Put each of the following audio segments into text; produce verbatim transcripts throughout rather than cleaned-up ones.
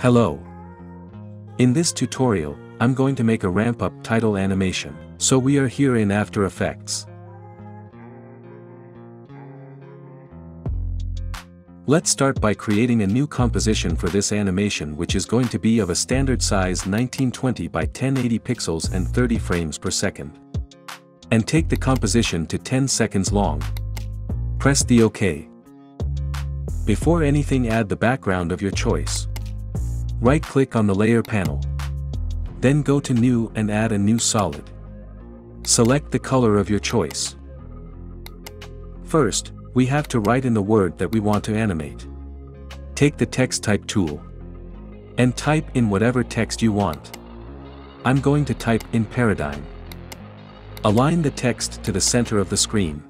Hello. In this tutorial, I'm going to make a ramp-up title animation, so we are here in After Effects. Let's start by creating a new composition for this animation, which is going to be of a standard size nineteen twenty by ten eighty pixels and thirty frames per second. And take the composition to ten seconds long. Press the OK. Before anything, add the background of your choice. Right-click on the layer panel. Then go to New and add a new solid. Select the color of your choice. First, we have to write in the word that we want to animate. Take the text type tool and type in whatever text you want. I'm going to type in Paradigm. Align the text to the center of the screen.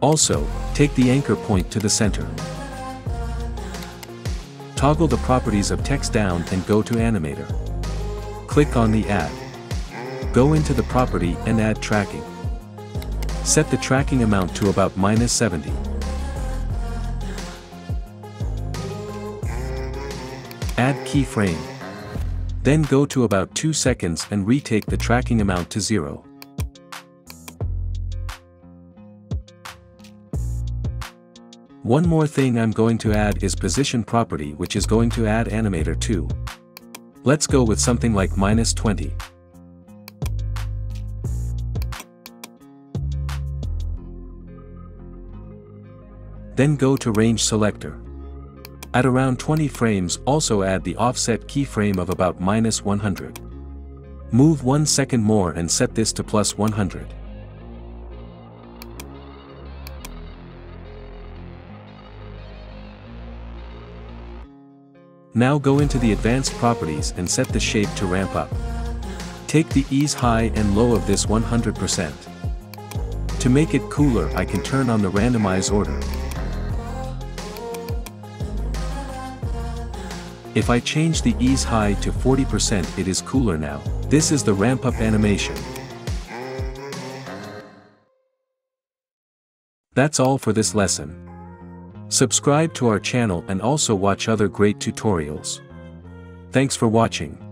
Also, take the anchor point to the center. Toggle the properties of text down and go to Animator. Click on the Add. Go into the property and add tracking. Set the tracking amount to about minus seventy. Add keyframe. Then go to about two seconds and retake the tracking amount to zero. One more thing I'm going to add is position property, which is going to add animator to. Let's go with something like minus twenty. Then go to range selector. At around twenty frames, also add the offset keyframe of about minus one hundred. Move one second more and set this to plus one hundred. Now go into the advanced properties and set the shape to ramp up. Take the ease high and low of this one hundred percent. To make it cooler, I can turn on the randomize order. If I change the ease high to forty percent, it is cooler now. This is the ramp up animation. That's all for this lesson. Subscribe to our channel and also watch other great tutorials. Thanks for watching.